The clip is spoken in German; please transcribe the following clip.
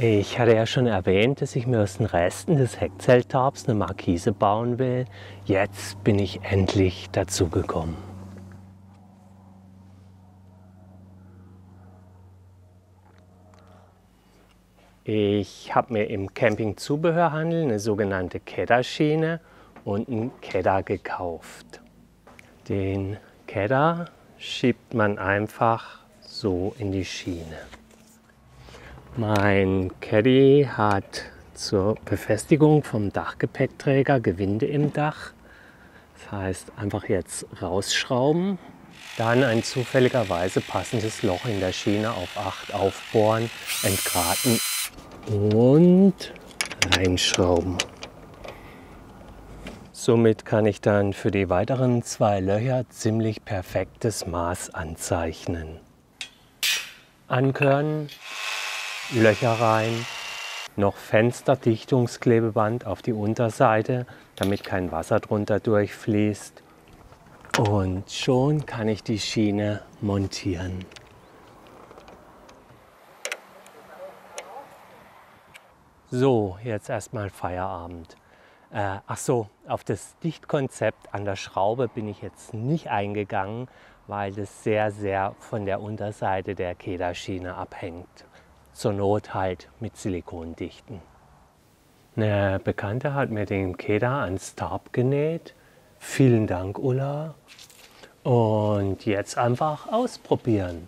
Ich hatte ja schon erwähnt, dass ich mir aus den Resten des Heckzelttorbs eine Markise bauen will. Jetzt bin ich endlich dazu gekommen. Ich habe mir im Campingzubehörhandel eine sogenannte Kederschiene und einen Keder gekauft. Den Keder schiebt man einfach so in die Schiene. Mein Caddy hat zur Befestigung vom Dachgepäckträger Gewinde im Dach. Das heißt, einfach jetzt rausschrauben, dann ein zufälligerweise passendes Loch in der Schiene auf 8 aufbohren, entgraten und reinschrauben. Somit kann ich dann für die weiteren 2 Löcher ziemlich perfektes Maß anzeichnen. Ankörnen. Löcher rein, noch Fensterdichtungsklebeband auf die Unterseite, damit kein Wasser drunter durchfließt. Und schon kann ich die Schiene montieren. So, jetzt erstmal Feierabend. Ach so, auf das Dichtkonzept an der Schraube bin ich jetzt nicht eingegangen, weil das sehr, sehr von der Unterseite der Kederschiene abhängt. Zur Not halt mit Silikon dichten. Eine Bekannte hat mir den Keder ans Tarp genäht. Vielen Dank, Ulla. Und jetzt einfach ausprobieren.